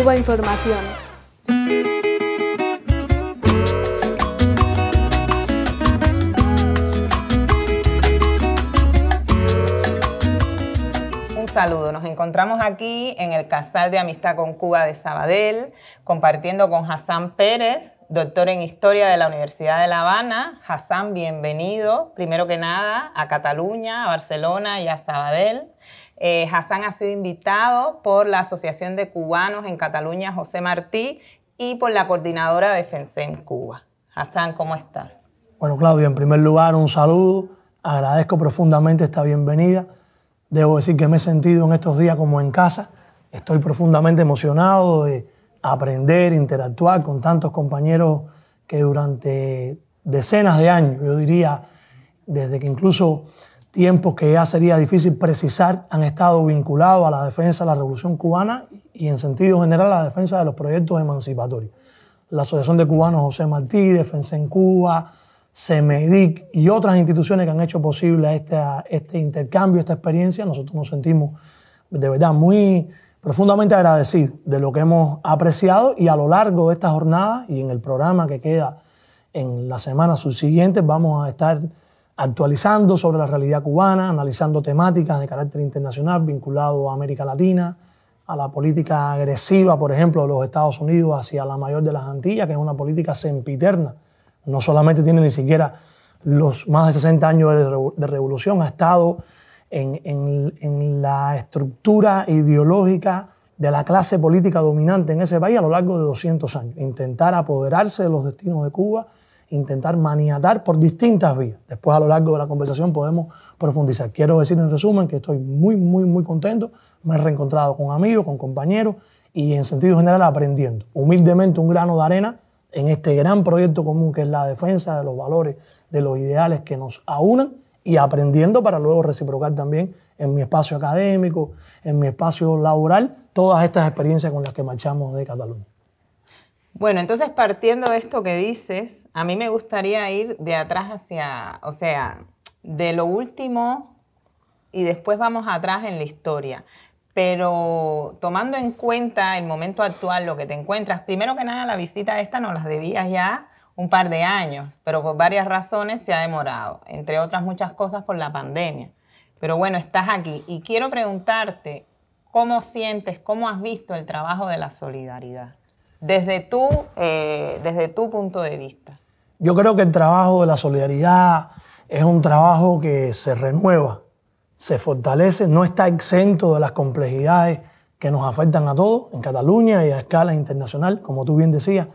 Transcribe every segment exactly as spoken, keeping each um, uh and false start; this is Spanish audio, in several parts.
Cuba Información. Un saludo, nos encontramos aquí en el Casal de Amistad con Cuba de Sabadell, compartiendo con Hassan Pérez, doctor en Historia de la Universidad de La Habana. Hassan, bienvenido, primero que nada, a Cataluña, a Barcelona y a Sabadell. Eh, Hassan ha sido invitado por la Asociación de Cubanos en Cataluña José Martí y por la coordinadora Defensem en Cuba. Hassan, ¿cómo estás? Bueno, Claudia, en primer lugar, un saludo. Agradezco profundamente esta bienvenida. Debo decir que me he sentido en estos días como en casa. Estoy profundamente emocionado de aprender, interactuar con tantos compañeros que durante decenas de años, yo diría, desde que incluso tiempos que ya sería difícil precisar, han estado vinculados a la defensa de la Revolución Cubana y en sentido general a la defensa de los proyectos emancipatorios. La Asociación de Cubanos José Martí, Defensem en Cuba, CEMEDIC y otras instituciones que han hecho posible este, este intercambio, esta experiencia. Nosotros nos sentimos de verdad muy profundamente agradecidos de lo que hemos apreciado, y a lo largo de esta jornada y en el programa que queda en la semana subsiguiente vamos a estar actualizando sobre la realidad cubana, analizando temáticas de carácter internacional vinculado a América Latina, a la política agresiva, por ejemplo, de los Estados Unidos hacia la mayor de las Antillas, que es una política sempiterna. No solamente tiene ni siquiera los más de sesenta años de, revo- de revolución, ha estado En, en, en la estructura ideológica de la clase política dominante en ese país a lo largo de doscientos años. Intentar apoderarse de los destinos de Cuba, intentar maniatar por distintas vías. Después, a lo largo de la conversación, podemos profundizar. Quiero decir, en resumen, que estoy muy, muy, muy contento. Me he reencontrado con amigos, con compañeros y, en sentido general, aprendiendo humildemente un grano de arena en este gran proyecto común que es la defensa de los valores, de los ideales que nos aunan, y aprendiendo para luego reciprocar también en mi espacio académico, en mi espacio laboral, todas estas experiencias con las que marchamos de Cataluña. Bueno, entonces, partiendo de esto que dices, a mí me gustaría ir de atrás hacia, o sea, de lo último, y después vamos atrás en la historia. Pero tomando en cuenta el momento actual, lo que te encuentras, primero que nada, la visita esta nos las debías ya un par de años, pero por varias razones se ha demorado, entre otras muchas cosas por la pandemia. Pero bueno, estás aquí y quiero preguntarte cómo sientes, cómo has visto el trabajo de la solidaridad desde tu, eh, desde tu punto de vista. Yo creo que el trabajo de la solidaridad es un trabajo que se renueva, se fortalece, no está exento de las complejidades que nos afectan a todos en Cataluña y a escala internacional, como tú bien decías.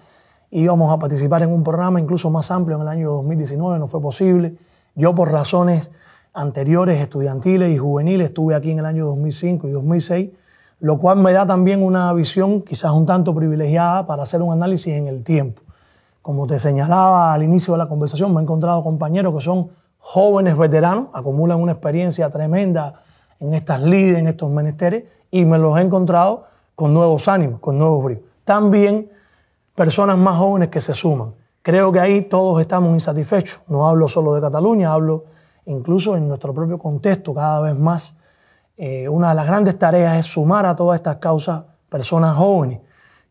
Íbamos a participar en un programa incluso más amplio en el año dos mil diecinueve, no fue posible. Yo, por razones anteriores, estudiantiles y juveniles, estuve aquí en el año dos mil cinco y dos mil seis, lo cual me da también una visión quizás un tanto privilegiada para hacer un análisis en el tiempo. Como te señalaba al inicio de la conversación, me he encontrado compañeros que son jóvenes veteranos, acumulan una experiencia tremenda en estas lides, en estos menesteres, y me los he encontrado con nuevos ánimos, con nuevos bríos. También personas más jóvenes que se suman. Creo que ahí todos estamos insatisfechos. No hablo solo de Cataluña, hablo incluso en nuestro propio contexto cada vez más. Eh, una de las grandes tareas es sumar a todas estas causas personas jóvenes,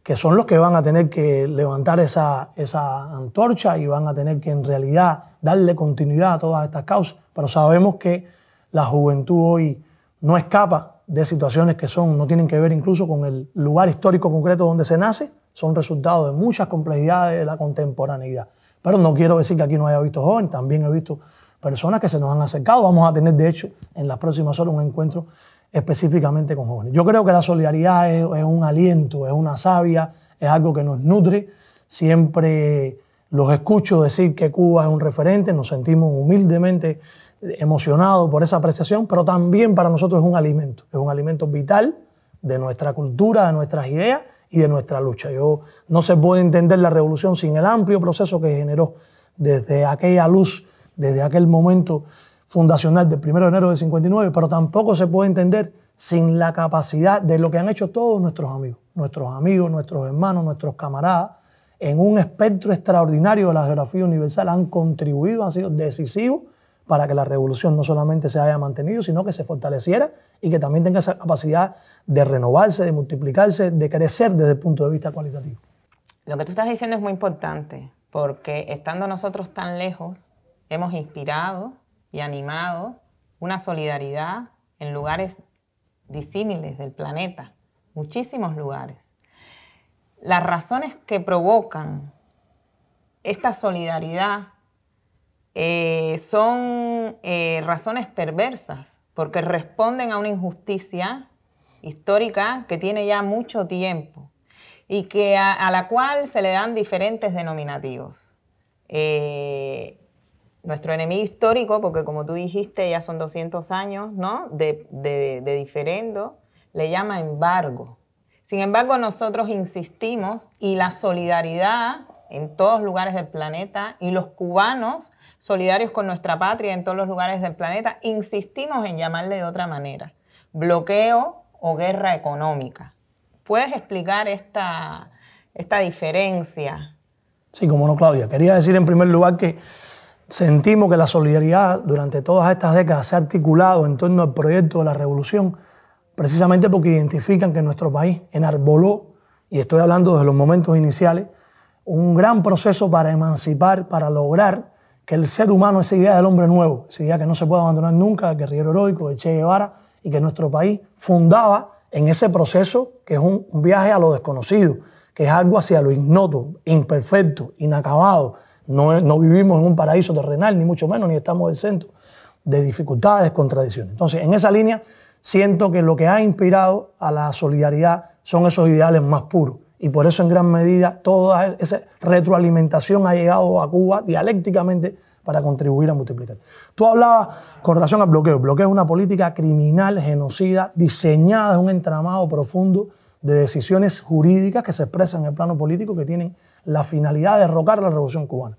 que son los que van a tener que levantar esa, esa antorcha y van a tener que en realidad darle continuidad a todas estas causas. Pero sabemos que la juventud hoy no escapa de situaciones que son, no tienen que ver incluso con el lugar histórico concreto donde se nace, son resultado de muchas complejidades de la contemporaneidad. Pero no quiero decir que aquí no haya visto jóvenes, también he visto personas que se nos han acercado. Vamos a tener, de hecho, en las próximas horas un encuentro específicamente con jóvenes. Yo creo que la solidaridad es, es un aliento, es una savia, es algo que nos nutre. Siempre los escucho decir que Cuba es un referente, nos sentimos humildemente emocionados por esa apreciación, pero también para nosotros es un alimento, es un alimento vital de nuestra cultura, de nuestras ideas y de nuestra lucha. Yo, no se puede entender la revolución sin el amplio proceso que generó desde aquella luz, desde aquel momento fundacional del primero de enero del cincuenta y nueve, pero tampoco se puede entender sin la capacidad de lo que han hecho todos nuestros amigos, nuestros amigos, nuestros hermanos, nuestros camaradas, en un espectro extraordinario de la geografía universal han contribuido, han sido decisivos para que la revolución no solamente se haya mantenido, sino que se fortaleciera y que también tenga esa capacidad de renovarse, de multiplicarse, de crecer desde el punto de vista cualitativo. Lo que tú estás diciendo es muy importante, porque estando nosotros tan lejos, hemos inspirado y animado una solidaridad en lugares disímiles del planeta, muchísimos lugares. Las razones que provocan esta solidaridad eh, son eh, razones perversas, porque responden a una injusticia histórica que tiene ya mucho tiempo y que a, a la cual se le dan diferentes denominativos. Eh, Nuestro enemigo histórico, porque como tú dijiste, ya son doscientos años, ¿no?, de, de, de diferendo, le llama embargo. Sin embargo, nosotros insistimos y la solidaridad en todos lugares del planeta y los cubanos solidarios con nuestra patria en todos los lugares del planeta, insistimos en llamarle de otra manera, bloqueo o guerra económica. ¿Puedes explicar esta, esta diferencia? Sí, cómo no, Claudia. Quería decir en primer lugar que sentimos que la solidaridad durante todas estas décadas se ha articulado en torno al proyecto de la revolución, precisamente porque identifican que nuestro país enarboló, y estoy hablando desde los momentos iniciales, un gran proceso para emancipar, para lograr que el ser humano, esa idea del hombre nuevo, esa idea que no se puede abandonar nunca, del guerrillero heroico, de Che Guevara, y que nuestro país fundaba en ese proceso que es un, un viaje a lo desconocido, que es algo hacia lo ignoto, imperfecto, inacabado. No, no vivimos en un paraíso terrenal, ni mucho menos, ni estamos exentos de dificultades, contradicciones. Entonces, en esa línea, siento que lo que ha inspirado a la solidaridad son esos ideales más puros. Y por eso, en gran medida, toda esa retroalimentación ha llegado a Cuba dialécticamente para contribuir a multiplicar. Tú hablabas con relación al bloqueo. El bloqueo es una política criminal, genocida, diseñada en un entramado profundo de decisiones jurídicas que se expresan en el plano político que tienen la finalidad de derrocar la revolución cubana.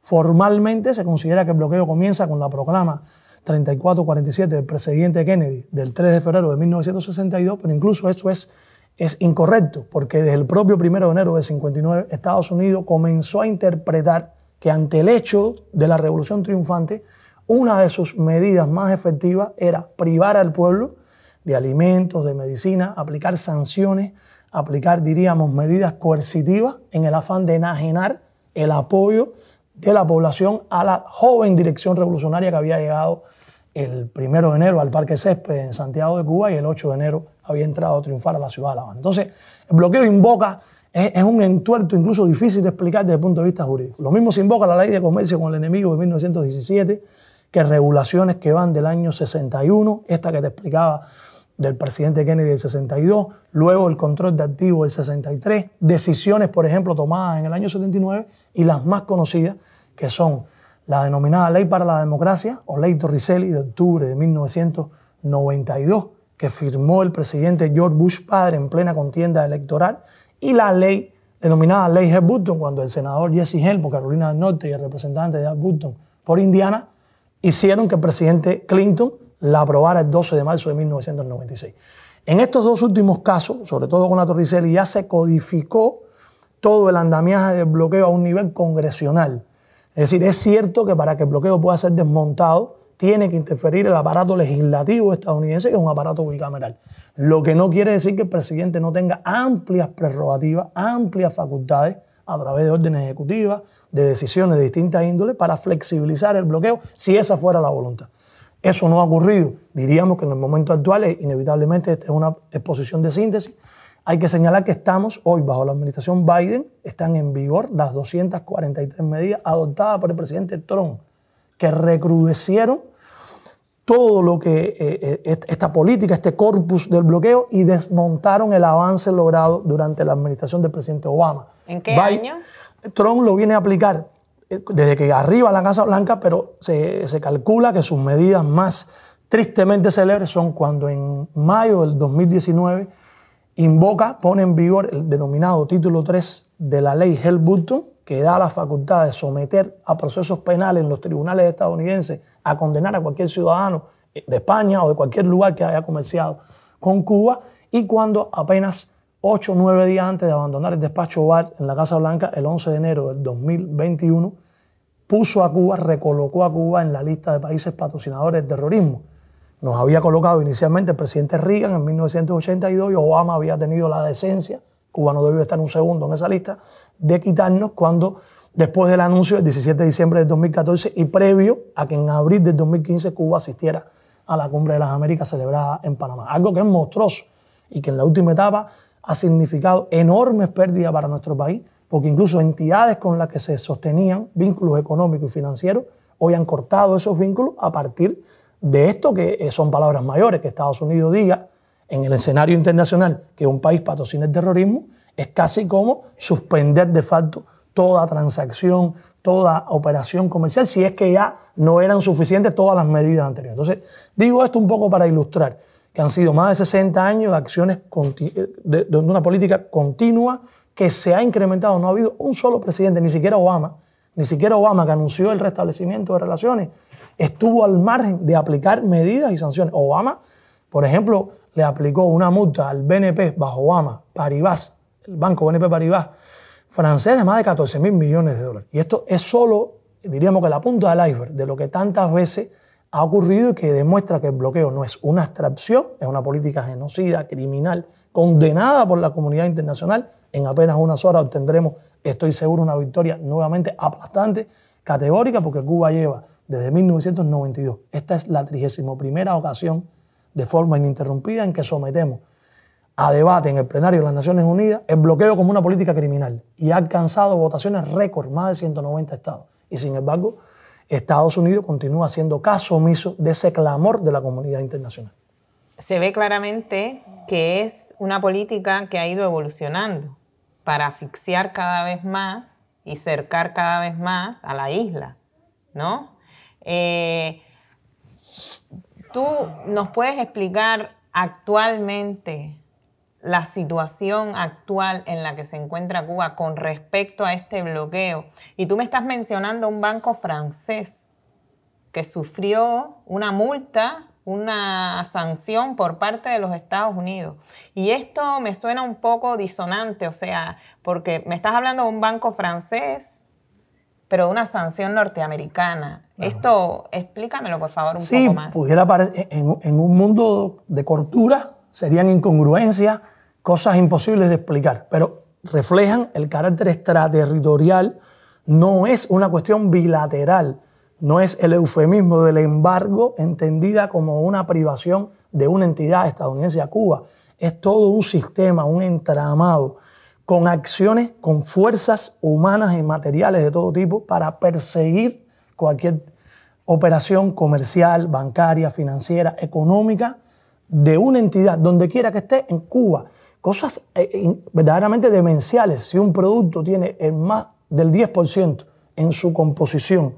Formalmente se considera que el bloqueo comienza con la proclama treinta y cuatro cuarenta y siete del presidente Kennedy del tres de febrero de mil novecientos sesenta y dos, pero incluso eso es, es incorrecto, porque desde el propio primero de enero de cincuenta y nueve Estados Unidos comenzó a interpretar que ante el hecho de la revolución triunfante, una de sus medidas más efectivas era privar al pueblo de alimentos, de medicina, aplicar sanciones, aplicar, diríamos, medidas coercitivas en el afán de enajenar el apoyo de la población a la joven dirección revolucionaria que había llegado el primero de enero al Parque Césped en Santiago de Cuba y el ocho de enero había entrado a triunfar a la ciudad de La Habana. Entonces, el bloqueo invoca, es, es un entuerto incluso difícil de explicar desde el punto de vista jurídico. Lo mismo se invoca la Ley de Comercio con el Enemigo de mil novecientos diecisiete, que regulaciones que van del año sesenta y uno, esta que te explicaba, del presidente Kennedy del sesenta y dos, luego el control de activos del sesenta y tres, decisiones, por ejemplo, tomadas en el año setenta y nueve y las más conocidas, que son la denominada Ley para la Democracia o Ley Torricelli de octubre de mil novecientos noventa y dos, que firmó el presidente George Bush padre en plena contienda electoral, y la ley denominada Ley Helms-Burton, cuando el senador Jesse Helm por Carolina del Norte y el representante de Burton por Indiana hicieron que el presidente Clinton la aprobara el doce de marzo de mil novecientos noventa y seis. En estos dos últimos casos, sobre todo con la Torricelli, ya se codificó todo el andamiaje del bloqueo a un nivel congresional. Es decir, es cierto que para que el bloqueo pueda ser desmontado, tiene que interferir el aparato legislativo estadounidense, que es un aparato bicameral. Lo que no quiere decir que el presidente no tenga amplias prerrogativas, amplias facultades, a través de órdenes ejecutivas, de decisiones de distintas índoles, para flexibilizar el bloqueo, si esa fuera la voluntad. Eso no ha ocurrido. Diríamos que en el momento actual, inevitablemente, esta es una exposición de síntesis. Hay que señalar que estamos hoy bajo la administración Biden, están en vigor las doscientas cuarenta y tres medidas adoptadas por el presidente Trump, que recrudecieron todo lo que eh, esta política, este corpus del bloqueo, y desmontaron el avance logrado durante la administración del presidente Obama. ¿En qué Biden, año? Trump lo viene a aplicar desde que arriba la Casa Blanca, pero se, se calcula que sus medidas más tristemente célebres son cuando en mayo del dos mil diecinueve invoca, pone en vigor el denominado título tres de la ley Helms-Burton, que da la facultad de someter a procesos penales en los tribunales estadounidenses a condenar a cualquier ciudadano de España o de cualquier lugar que haya comerciado con Cuba, y cuando apenas ocho o nueve días antes de abandonar el despacho Oval en la Casa Blanca, el once de enero del dos mil veintiuno, puso a Cuba, recolocó a Cuba en la lista de países patrocinadores del terrorismo. Nos había colocado inicialmente el presidente Reagan en mil novecientos ochenta y dos y Obama había tenido la decencia, Cuba no debió estar un segundo en esa lista, de quitarnos cuando, después del anuncio del diecisiete de diciembre del dos mil catorce y previo a que en abril del dos mil quince Cuba asistiera a la Cumbre de las Américas celebrada en Panamá. Algo que es monstruoso y que en la última etapa ha significado enormes pérdidas para nuestro país, porque incluso entidades con las que se sostenían vínculos económicos y financieros hoy han cortado esos vínculos a partir de esto que son palabras mayores, que Estados Unidos diga en el escenario internacional que un país patrocina el terrorismo, es casi como suspender de facto toda transacción, toda operación comercial, si es que ya no eran suficientes todas las medidas anteriores. Entonces, digo esto un poco para ilustrar que han sido más de sesenta años de acciones de, de una política continua que se ha incrementado. No ha habido un solo presidente, ni siquiera Obama, ni siquiera Obama que anunció el restablecimiento de relaciones, estuvo al margen de aplicar medidas y sanciones. Obama, por ejemplo, le aplicó una multa al B N P bajo Obama, Paribas, el banco B N P Paribas francés, de más de catorce mil millones de dólares. Y esto es solo, diríamos que la punta del iceberg de lo que tantas veces ha ocurrido y que demuestra que el bloqueo no es una abstracción, es una política genocida, criminal, condenada por la comunidad internacional. En apenas unas horas obtendremos, estoy seguro, una victoria nuevamente aplastante, categórica, porque Cuba lleva desde mil novecientos noventa y dos. Esta es la trigésima primera ocasión de forma ininterrumpida en que sometemos a debate en el plenario de las Naciones Unidas el bloqueo como una política criminal, y ha alcanzado votaciones récord, más de ciento noventa estados. Y sin embargo, Estados Unidos continúa haciendo caso omiso de ese clamor de la comunidad internacional. Se ve claramente que es una política que ha ido evolucionando para asfixiar cada vez más y cercar cada vez más a la isla, ¿no? Eh, ¿Tú nos puedes explicar actualmente la situación actual en la que se encuentra Cuba con respecto a este bloqueo? Y tú me estás mencionando un banco francés que sufrió una multa, una sanción por parte de los Estados Unidos. Y esto me suena un poco disonante, o sea, porque me estás hablando de un banco francés, pero de una sanción norteamericana. Claro. Esto, explícamelo por favor un sí, poco más. Sí, pudiera parecer, en, en un mundo de cordura serían incongruencias, cosas imposibles de explicar, pero reflejan el carácter extraterritorial. No es una cuestión bilateral, no es el eufemismo del embargo entendida como una privación de una entidad estadounidense a Cuba. Es todo un sistema, un entramado, con acciones, con fuerzas humanas y materiales de todo tipo para perseguir cualquier operación comercial, bancaria, financiera, económica, de una entidad, donde quiera que esté, en Cuba. Cosas verdaderamente demenciales. Si un producto tiene el más del diez por ciento en su composición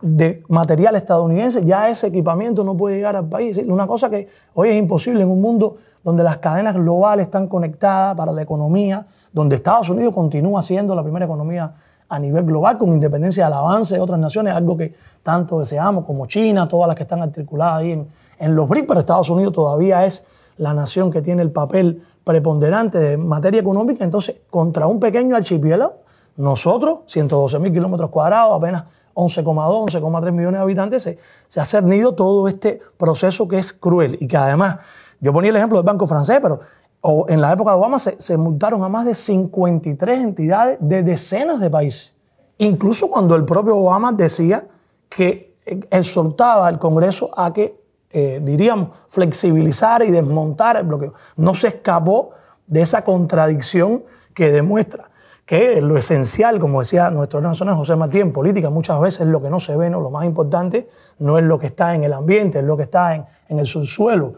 de material estadounidense, ya ese equipamiento no puede llegar al país. Es una cosa que hoy es imposible en un mundo donde las cadenas globales están conectadas para la economía, donde Estados Unidos continúa siendo la primera economía a nivel global, con independencia del avance de otras naciones, algo que tanto deseamos, como China, todas las que están articuladas ahí en, en los brics, pero Estados Unidos todavía es la nación que tiene el papel preponderante en materia económica. Entonces, contra un pequeño archipiélago, nosotros, ciento doce mil kilómetros cuadrados, apenas once coma dos, once coma tres millones de habitantes, se, se ha cernido todo este proceso que es cruel y que además, yo ponía el ejemplo del banco francés, pero o en la época de Obama se, se multaron a más de cincuenta y tres entidades de decenas de países. Incluso cuando el propio Obama decía que exhortaba al Congreso a que, eh, diríamos, flexibilizara y desmontara el bloqueo. No se escapó de esa contradicción que demuestra que lo esencial, como decía nuestro nacional José Martí, en política muchas veces es lo que no se ve, ¿no? Lo más importante no es lo que está en el ambiente, es lo que está en, en el subsuelo.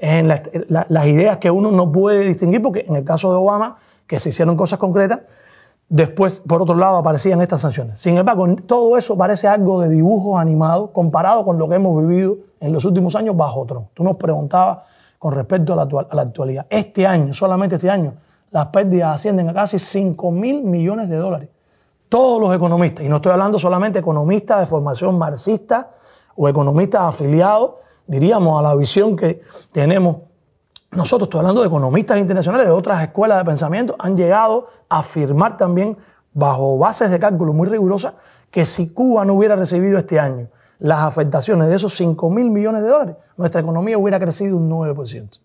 En la, la, las ideas que uno no puede distinguir, porque en el caso de Obama, que se hicieron cosas concretas, después, por otro lado, aparecían estas sanciones. Sin embargo, todo eso parece algo de dibujos animados comparado con lo que hemos vivido en los últimos años bajo Trump. Tú nos preguntabas con respecto a la, actual, a la actualidad. Este año, solamente este año, las pérdidas ascienden a casi cinco mil millones de dólares. Todos los economistas, y no estoy hablando solamente de economistas de formación marxista o economistas afiliados, diríamos, a la visión que tenemos nosotros, estoy hablando de economistas internacionales de otras escuelas de pensamiento, han llegado a afirmar también, bajo bases de cálculo muy rigurosas, que que si Cuba no hubiera recibido este año las afectaciones de esos cinco mil millones de dólares, nuestra economía hubiera crecido un nueve por ciento.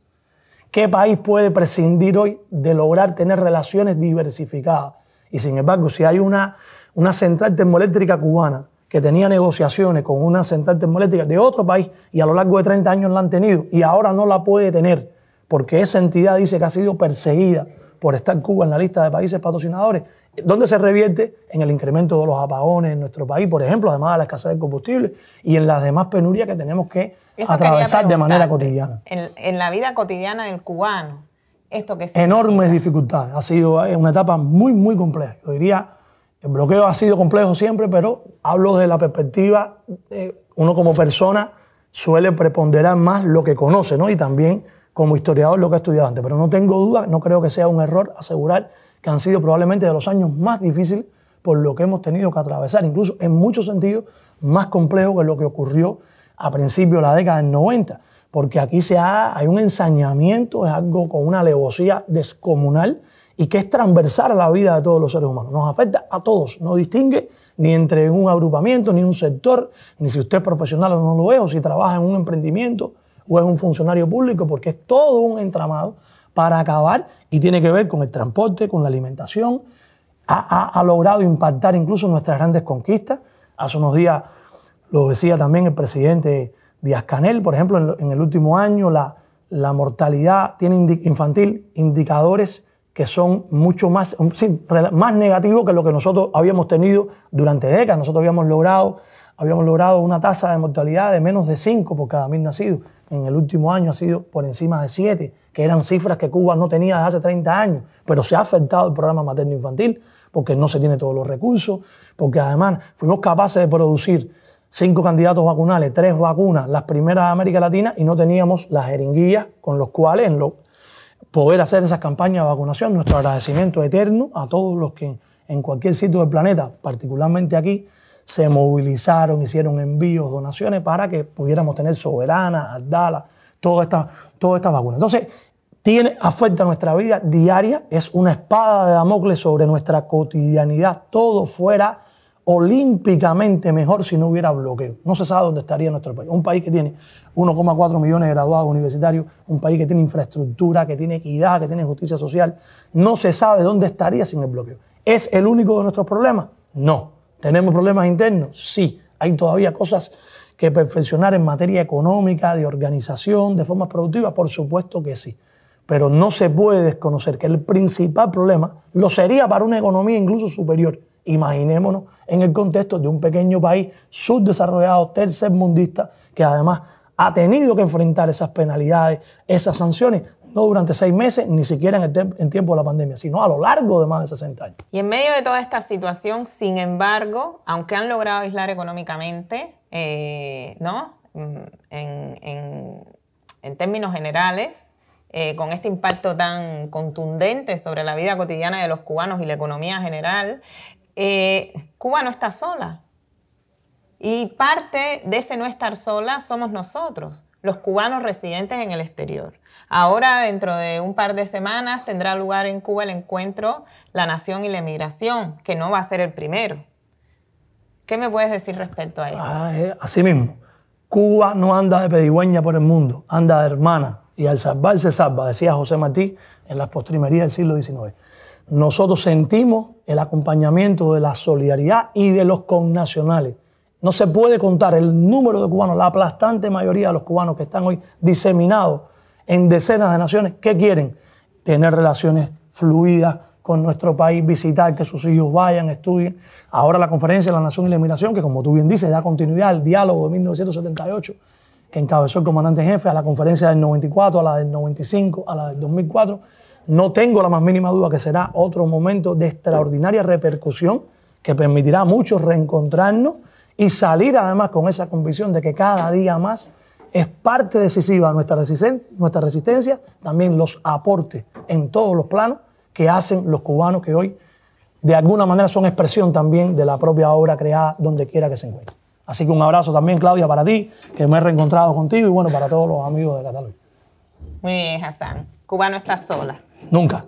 ¿Qué país puede prescindir hoy de lograr tener relaciones diversificadas? Y sin embargo, si hay una, una central termoeléctrica cubana que tenía negociaciones con una central termoeléctrica de otro país y a lo largo de treinta años la han tenido y ahora no la puede tener porque esa entidad dice que ha sido perseguida por estar Cuba en la lista de países patrocinadores, ¿dónde se revierte? En el incremento de los apagones en nuestro país, por ejemplo, además de la escasez de combustible y en las demás penurias que tenemos que Eso atravesar de manera cotidiana. En, en la vida cotidiana del cubano, esto que se enormes significa? dificultades. Ha sido una etapa muy, muy compleja. Yo diría, el bloqueo ha sido complejo siempre, pero hablo de la perspectiva, eh, uno como persona suele preponderar más lo que conoce, ¿no? Y también como historiador lo que ha estudiado antes, pero no tengo duda, no creo que sea un error asegurar que han sido probablemente de los años más difíciles por lo que hemos tenido que atravesar, incluso en muchos sentidos más complejo que lo que ocurrió a principios de la década del noventa, porque aquí se ha, hay un ensañamiento, es algo con una alevosía descomunal y que es transversal a la vida de todos los seres humanos. Nos afecta a todos, no distingue ni entre un agrupamiento, ni un sector, ni si usted es profesional o no lo es, o si trabaja en un emprendimiento, o es un funcionario público, porque es todo un entramado para acabar y tiene que ver con el transporte, con la alimentación. Ha, ha, ha logrado impactar incluso nuestras grandes conquistas. Hace unos días lo decía también el presidente Díaz-Canel, por ejemplo, en, en el último año la, la mortalidad tiene indi- infantil indicadores que son mucho más, sí, más negativos que lo que nosotros habíamos tenido durante décadas. Nosotros habíamos logrado, habíamos logrado una tasa de mortalidad de menos de cinco por cada mil nacidos. En el último año ha sido por encima de siete, que eran cifras que Cuba no tenía desde hace treinta años, pero se ha afectado el programa materno-infantil porque no se tiene todos los recursos, porque además fuimos capaces de producir cinco candidatos vacunales, tres vacunas, las primeras de América Latina, y no teníamos las jeringuillas con los cuales en lo, poder hacer esas campañas de vacunación. Nuestro agradecimiento eterno a todos los que en cualquier sitio del planeta, particularmente aquí, se movilizaron, hicieron envíos, donaciones para que pudiéramos tener Soberana, Aldala, todas estas toda esta vacunas. Entonces, tiene, afecta nuestra vida diaria, es una espada de Damocles sobre nuestra cotidianidad. Todo fuera olímpicamente mejor si no hubiera bloqueo. No se sabe dónde estaría nuestro país. Un país que tiene uno coma cuatro millones de graduados universitarios, un país que tiene infraestructura, que tiene equidad, que tiene justicia social. No se sabe dónde estaría sin el bloqueo. ¿Es el único de nuestros problemas? No. ¿Tenemos problemas internos? Sí, hay todavía cosas que perfeccionar en materia económica, de organización, de formas productivas, por supuesto que sí. Pero no se puede desconocer que el principal problema lo sería para una economía incluso superior. Imaginémonos en el contexto de un pequeño país subdesarrollado, tercermundista, que además ha tenido que enfrentar esas penalidades, esas sanciones, no durante seis meses, ni siquiera en, el en tiempo de la pandemia, sino a lo largo de más de sesenta años. Y en medio de toda esta situación, sin embargo, aunque han logrado aislar económicamente, eh, ¿no? en, en, en términos generales, eh, con este impacto tan contundente sobre la vida cotidiana de los cubanos y la economía general, eh, Cuba no está sola. Y parte de ese no estar sola somos nosotros, los cubanos residentes en el exterior. Ahora, dentro de un par de semanas, tendrá lugar en Cuba el encuentro La Nación y la Emigración, que no va a ser el primero. ¿Qué me puedes decir respecto a esto? Ah, eh, así mismo, Cuba no anda de pedigüeña por el mundo, anda de hermana, y al salvar se salva, decía José Martí en las postrimerías del siglo diecinueve. Nosotros sentimos el acompañamiento de la solidaridad y de los connacionales. No se puede contar el número de cubanos, la aplastante mayoría de los cubanos que están hoy diseminados en decenas de naciones que quieren tener relaciones fluidas con nuestro país, visitar, que sus hijos vayan, estudien. Ahora la Conferencia de la Nación y la Emigración, que como tú bien dices, da continuidad al diálogo de mil novecientos setenta y ocho, que encabezó el comandante jefe, a la conferencia del noventa y cuatro, a la del noventa y cinco, a la del dos mil cuatro. No tengo la más mínima duda que será otro momento de extraordinaria repercusión que permitirá a muchos reencontrarnos y salir además con esa convicción de que cada día más es parte decisiva de nuestra resistencia, nuestra resistencia, también los aportes en todos los planos que hacen los cubanos que hoy de alguna manera son expresión también de la propia obra creada donde quiera que se encuentre. Así que un abrazo también, Claudia, para ti, que me he reencontrado contigo y bueno, para todos los amigos de Cataluña. Muy bien, Hassan. Cuba no está sola. Nunca.